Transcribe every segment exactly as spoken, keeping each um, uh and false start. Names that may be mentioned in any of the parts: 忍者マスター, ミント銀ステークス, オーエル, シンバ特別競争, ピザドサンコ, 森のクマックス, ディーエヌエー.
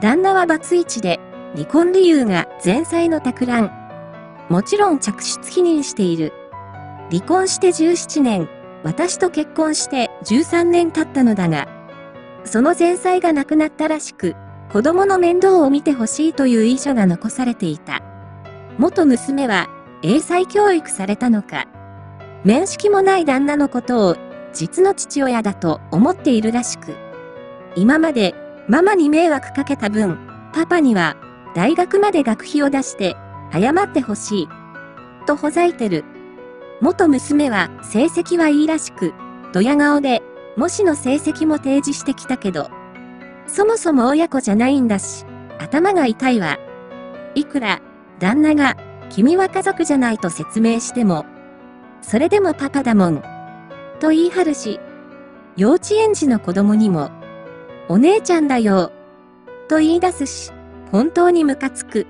旦那はバツイチで、離婚理由が前妻の托卵。もちろん嫡出否認している。離婚してじゅうななねん、私と結婚してじゅうさんねん経ったのだが、その前妻が亡くなったらしく、子供の面倒を見てほしいという遺書が残されていた。元娘は英才教育されたのか、面識もない旦那のことを実の父親だと思っているらしく、今までママに迷惑かけた分、パパには大学まで学費を出して謝ってほしいとほざいてる。元娘は成績はいいらしく、ドヤ顔で模試の成績も提示してきたけど、そもそも親子じゃないんだし、頭が痛いわ。いくら旦那が君は家族じゃないと説明しても、それでもパパだもんと言い張るし、幼稚園児の子供にもお姉ちゃんだよと言い出すし、本当にムカつく。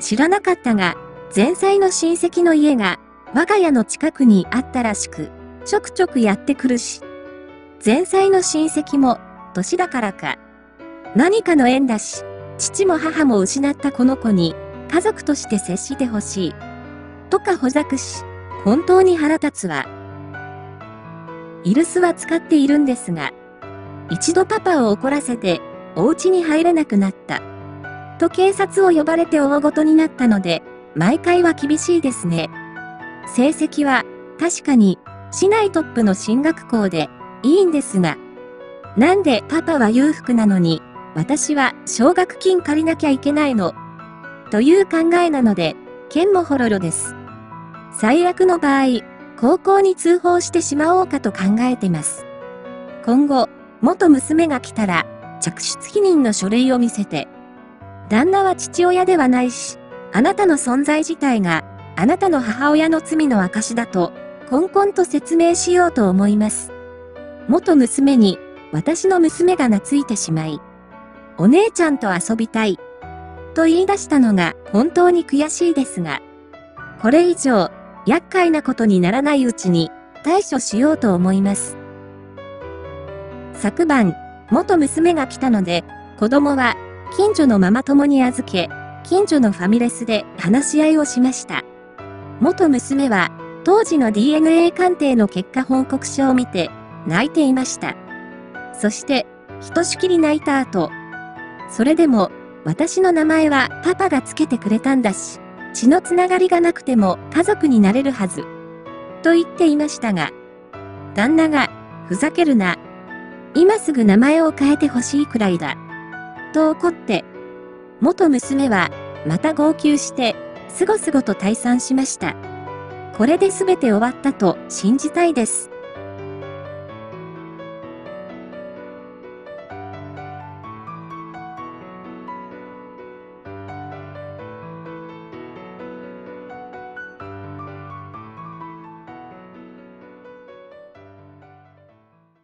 知らなかったが、前妻の親戚の家が我が家の近くにあったらしく、ちょくちょくやってくるし、前妻の親戚も年だからか何かの縁だし、父も母も失ったこの子に家族として接してほしいとかほざくし、本当に腹立つわ。居留守は使っているんですが、一度パパを怒らせてお家に入れなくなったと警察を呼ばれて大ごとになったので、毎回は厳しいですね。成績は確かに市内トップの進学校でいいんですが、なんでパパは裕福なのに私は奨学金借りなきゃいけないのという考えなので、県もほろろです。最悪の場合、高校に通報してしまおうかと考えてます。今後、元娘が来たら、嫡出否認の書類を見せて、旦那は父親ではないし、あなたの存在自体が、あなたの母親の罪の証だと、こんこんと説明しようと思います。元娘に、私の娘が懐いてしまい、お姉ちゃんと遊びたいと言い出したのが本当に悔しいですが、これ以上厄介なことにならないうちに対処しようと思います。昨晩、元娘が来たので、子供は近所のママ友に預け、近所のファミレスで話し合いをしました。元娘は当時の ディーエヌエー 鑑定の結果報告書を見て泣いていました。そして、ひとしきり泣いた後、それでも、私の名前はパパがつけてくれたんだし、血のつながりがなくても家族になれるはずと言っていましたが、旦那がふざけるな、今すぐ名前を変えてほしいくらいだと怒って、元娘はまた号泣してすごすごと退散しました。これで全て終わったと信じたいです。